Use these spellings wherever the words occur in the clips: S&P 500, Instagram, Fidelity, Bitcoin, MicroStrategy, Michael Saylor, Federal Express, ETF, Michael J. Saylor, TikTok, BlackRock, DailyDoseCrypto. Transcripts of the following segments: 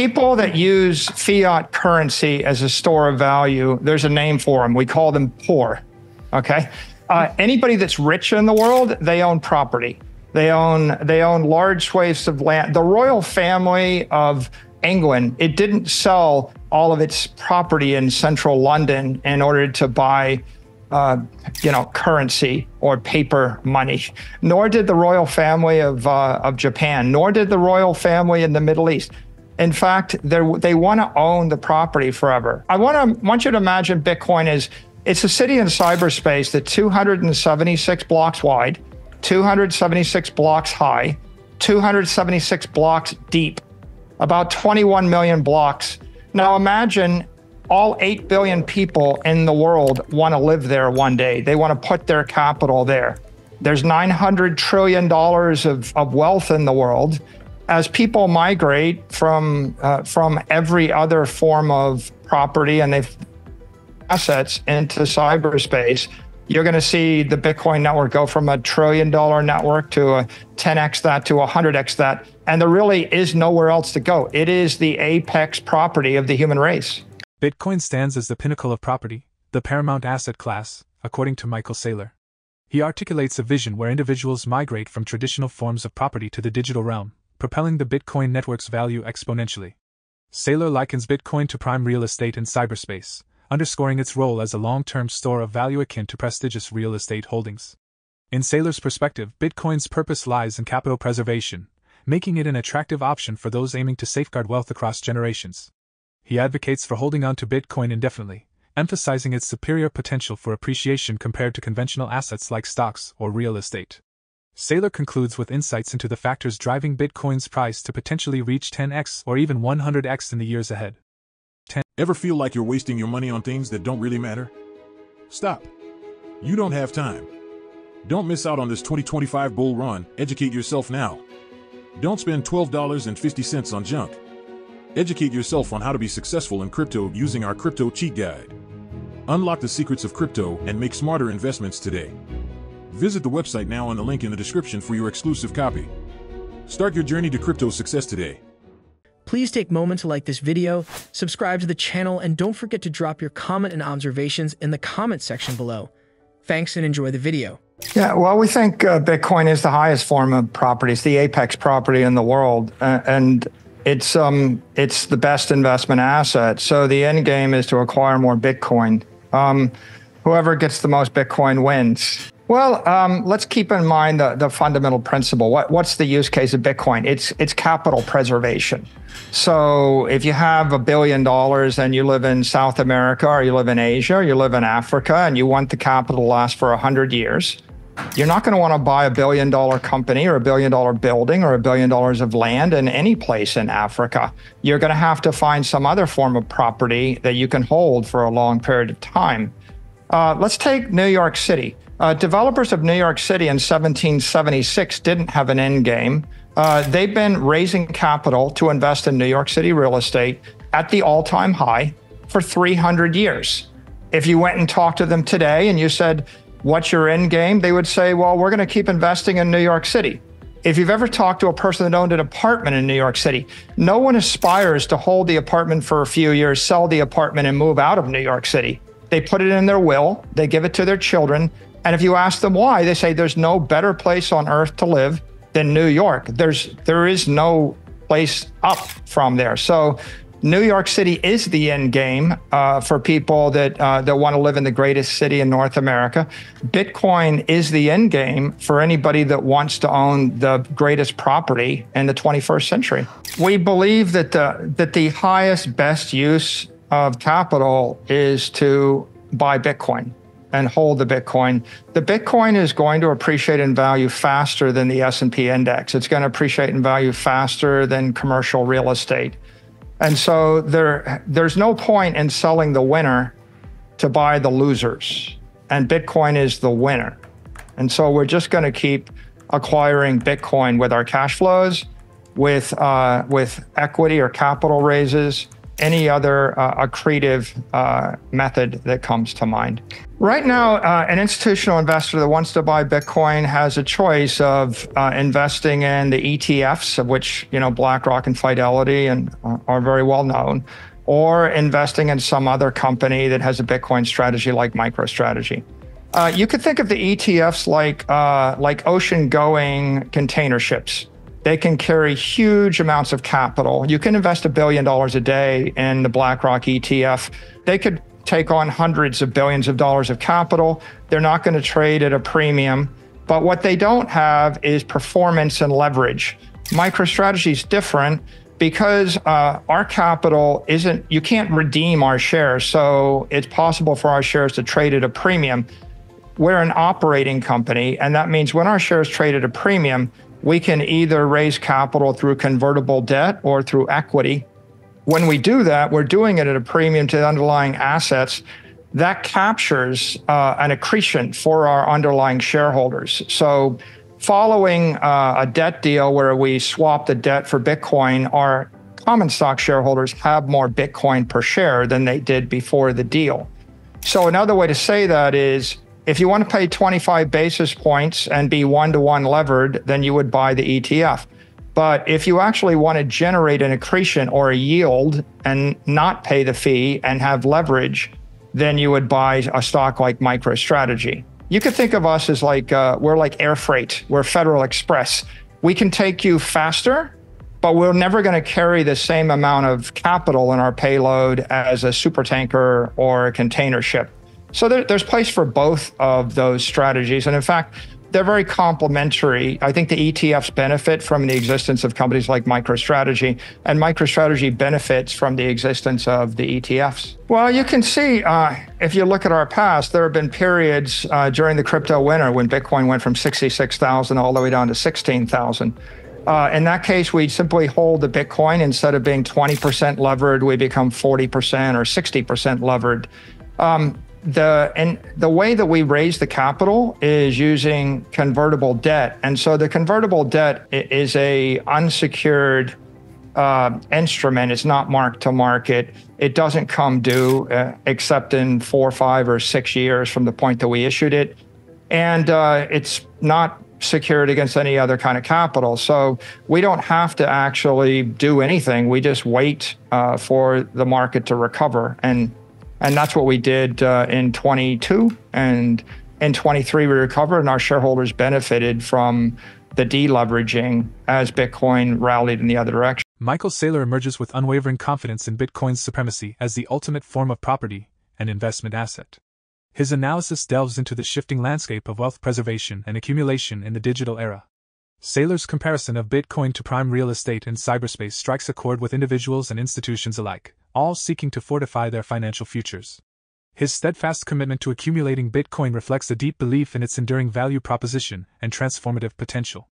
people that use fiat currency as a store of value, there's a name for them. We call them poor, okay? Anybody that's rich in the world, they own property. They own large swathes of land. The royal family of England, it didn't sell all of its property in central London in order to buy currency or paper money. Nor did the royal family of Japan, nor did the royal family in the Middle East. In fact, they want to own the property forever. I want you to imagine Bitcoin is, it's a city in cyberspace that's 276 blocks wide, 276 blocks high, 276 blocks deep, about 21 million blocks. Now imagine all 8 billion people in the world want to live there one day. They want to put their capital there. There's $900 trillion of wealth in the world. As people migrate from every other form of property and they've assets into cyberspace, you're going to see the Bitcoin network go from $1 trillion network to a 10x that to 100x that. And there really is nowhere else to go. It is the apex property of the human race. Bitcoin stands as the pinnacle of property, the paramount asset class, according to Michael Saylor. He articulates a vision where individuals migrate from traditional forms of property to the digital realm, propelling the Bitcoin network's value exponentially. Saylor likens Bitcoin to prime real estate in cyberspace, underscoring its role as a long-term store of value akin to prestigious real estate holdings. In Saylor's perspective, Bitcoin's purpose lies in capital preservation, making it an attractive option for those aiming to safeguard wealth across generations. He advocates for holding on to Bitcoin indefinitely, emphasizing its superior potential for appreciation compared to conventional assets like stocks or real estate. Saylor concludes with insights into the factors driving Bitcoin's price to potentially reach 10x or even 100x in the years ahead. Ever feel like you're wasting your money on things that don't really matter? Stop. You don't have time. Don't miss out on this 2025 bull run. Educate yourself now. Don't spend $12.50 on junk. Educate yourself on how to be successful in crypto using our crypto cheat guide. Unlock the secrets of crypto and make smarter investments today. Visit the website now on the link in the description for your exclusive copy. Start your journey to crypto success today. Please take a moment to like this video, subscribe to the channel, and don't forget to drop your comment and observations in the comment section below. Thanks and enjoy the video. Yeah, well, we think Bitcoin is the highest form of property. It's the apex property in the world, and it's the best investment asset. So the end game is to acquire more Bitcoin. Whoever gets the most Bitcoin wins. Well, let's keep in mind the fundamental principle. What's the use case of Bitcoin? It's capital preservation. So if you have $1 billion and you live in South America or you live in Asia or you live in Africa and you want the capital to last for 100 years, you're not going to want to buy $1 billion company or $1 billion building or $1 billion of land in any place in Africa. You're going to have to find some other form of property that you can hold for a long period of time. Let's take New York City. Developers of New York City in 1776 didn't have an end game. They've been raising capital to invest in New York City real estate at the all-time high for 300 years. If you went and talked to them today and you said, "What's your end game?" they would say, "Well, we're going to keep investing in New York City." If you've ever talked to a person that owned an apartment in New York City, no one aspires to hold the apartment for a few years, sell the apartment, and move out of New York City. They put it in their will, they give it to their children, and if you ask them why, they say there's no better place on earth to live than New York. There is no place up from there. So New York City is the end game for people that want to live in the greatest city in North America. Bitcoin is the end game for anybody that wants to own the greatest property in the 21st century. We believe that the highest, best use of capital is to buy Bitcoin and hold the Bitcoin. The Bitcoin is going to appreciate in value faster than the S&P index. It's going to appreciate in value faster than commercial real estate. And so there's no point in selling the winner to buy the losers. And Bitcoin is the winner. And so we're just going to keep acquiring Bitcoin with our cash flows, with equity or capital raises, any other accretive method that comes to mind. Right now, an institutional investor that wants to buy Bitcoin has a choice of investing in the ETFs, of which BlackRock and Fidelity are very well known, or investing in some other company that has a Bitcoin strategy like MicroStrategy. You could think of the ETFs like ocean-going container ships. They can carry huge amounts of capital. You can invest $1 billion a day in the BlackRock ETF. They could take on hundreds of billions of dollars of capital. They're not going to trade at a premium. But what they don't have is performance and leverage. MicroStrategy is different because our capital isn't, you can't redeem our shares. So it's possible for our shares to trade at a premium. We're an operating company, and that means when our shares trade at a premium, we can either raise capital through convertible debt or through equity. When we do that, we're doing it at a premium to the underlying assets. That captures an accretion for our underlying shareholders. So following a debt deal where we swap the debt for Bitcoin, our common stock shareholders have more Bitcoin per share than they did before the deal. So another way to say that is, if you want to pay 25 basis points and be one-to-one levered, then you would buy the ETF. But if you actually want to generate an accretion or a yield and not pay the fee and have leverage, then you would buy a stock like MicroStrategy. You could think of us as like, we're like air freight, we're Federal Express. We can take you faster, but we're never going to carry the same amount of capital in our payload as a supertanker or a container ship. So there's place for both of those strategies. And in fact, they're very complementary. I think the ETFs benefit from the existence of companies like MicroStrategy, and MicroStrategy benefits from the existence of the ETFs. Well, you can see, if you look at our past, there have been periods during the crypto winter when Bitcoin went from 66,000 all the way down to 16,000. In that case, we simply hold the Bitcoin. Instead of being 20% levered, we become 40% or 60% levered. The way that we raise the capital is using convertible debt. And so the convertible debt is a unsecured instrument. It's not mark to market. It doesn't come due except in 4, 5, or 6 years from the point that we issued it. And it's not secured against any other kind of capital. So we don't have to actually do anything. We just wait for the market to recover. And that's what we did in 22, and in 23 we recovered, and our shareholders benefited from the deleveraging as Bitcoin rallied in the other direction. Michael Saylor emerges with unwavering confidence in Bitcoin's supremacy as the ultimate form of property and investment asset. His analysis delves into the shifting landscape of wealth preservation and accumulation in the digital era. Saylor's comparison of Bitcoin to prime real estate and cyberspace strikes a chord with individuals and institutions alike, all seeking to fortify their financial futures. His steadfast commitment to accumulating Bitcoin reflects a deep belief in its enduring value proposition and transformative potential.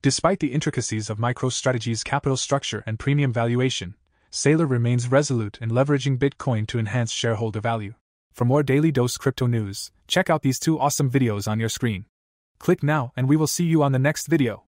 Despite the intricacies of MicroStrategy's capital structure and premium valuation, Saylor remains resolute in leveraging Bitcoin to enhance shareholder value. For more Daily Dose crypto news, check out these two awesome videos on your screen. Click now and we will see you on the next video.